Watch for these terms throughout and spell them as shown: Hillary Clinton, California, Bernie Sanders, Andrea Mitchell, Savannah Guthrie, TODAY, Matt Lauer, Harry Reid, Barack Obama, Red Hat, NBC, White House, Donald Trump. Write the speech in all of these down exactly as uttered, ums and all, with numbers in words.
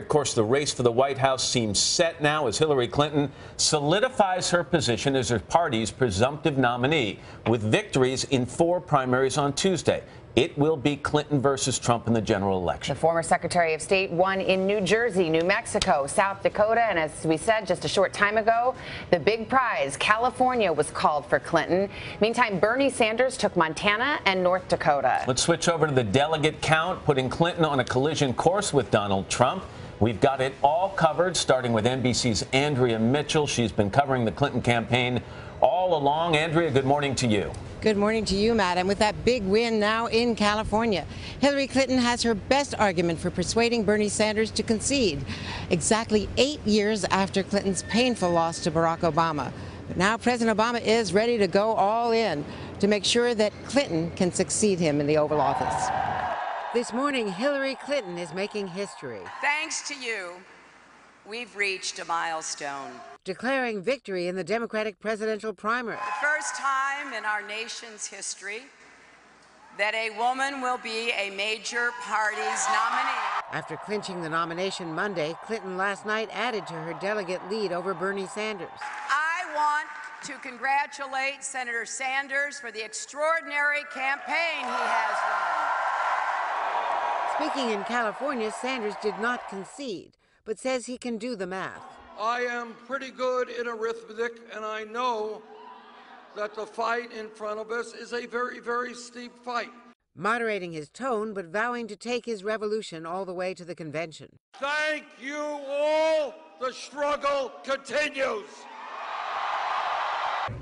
Of course, the race for the White House seems set now as Hillary Clinton solidifies her position as her party's presumptive nominee with victories in four primaries on Tuesday. It will be Clinton versus Trump in the general election. The former Secretary of State won in New Jersey, New Mexico, South Dakota, and as we said just a short time ago, the big prize, California, was called for Clinton. Meantime, Bernie Sanders took Montana and North Dakota. Let's switch over to the delegate count, putting Clinton on a collision course with Donald Trump. We've got it all covered, starting with N B C's Andrea Mitchell. She's been covering the Clinton campaign all along. Andrea, good morning to you. Good morning to you, Matt. And with that big win now in California, Hillary Clinton has her best argument for persuading Bernie Sanders to concede, exactly eight years after Clinton's painful loss to Barack Obama. But now President Obama is ready to go all in to make sure that Clinton can succeed him in the Oval Office. This morning, Hillary Clinton is making history. Thanks to you, we've reached a milestone. Declaring victory in the Democratic presidential primary. The first time in our nation's history that a woman will be a major party's nominee. After clinching the nomination Monday, Clinton last night added to her delegate lead over Bernie Sanders. I want to congratulate Senator Sanders for the extraordinary campaign he has run. Speaking in California, Sanders did not concede, but says he can do the math. I am pretty good in arithmetic, and I know that the fight in front of us is a very, very steep fight. Moderating his tone, but vowing to take his revolution all the way to the convention. Thank you all. The struggle continues.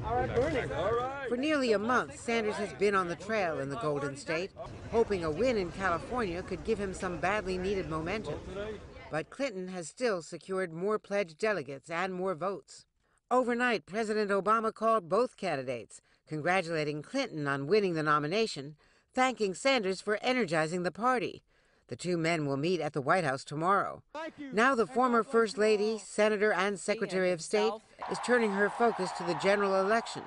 All right, Bernie. All right. For nearly a month, Sanders has been on the trail in the Golden State, hoping a win in California could give him some badly needed momentum. But Clinton has still secured more pledged delegates and more votes. Overnight, President Obama called both candidates, congratulating Clinton on winning the nomination, thanking Sanders for energizing the party. The two men will meet at the White House tomorrow. Now the former First Lady, Senator, and Secretary of State is turning her focus to the general election,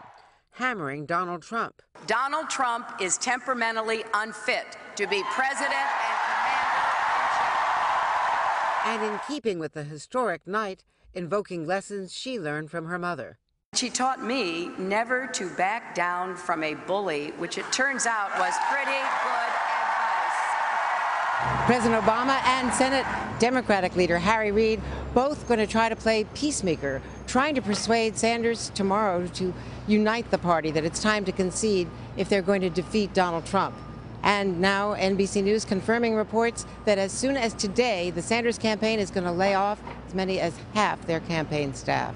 hammering Donald Trump. Donald Trump is temperamentally unfit to be president and And in keeping with the historic night, invoking lessons she learned from her mother. She taught me never to back down from a bully, which it turns out was pretty good advice. President Obama and Senate Democratic leader Harry Reid both going to try to play peacemaker, trying to persuade Sanders tomorrow to unite the party, that it's time to concede if they're going to defeat Donald Trump. And now N B C News confirming reports that as soon as today, the Sanders campaign is going to lay off as many as half their campaign staff.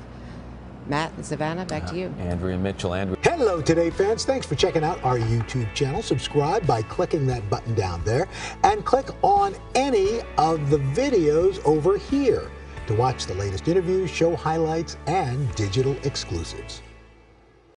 Matt and Savannah, back to you. Andrea Mitchell. Andrea. Hello, Today fans. Thanks for checking out our YouTube channel. Subscribe by clicking that button down there and click on any of the videos over here to watch the latest interviews, show highlights, and digital exclusives.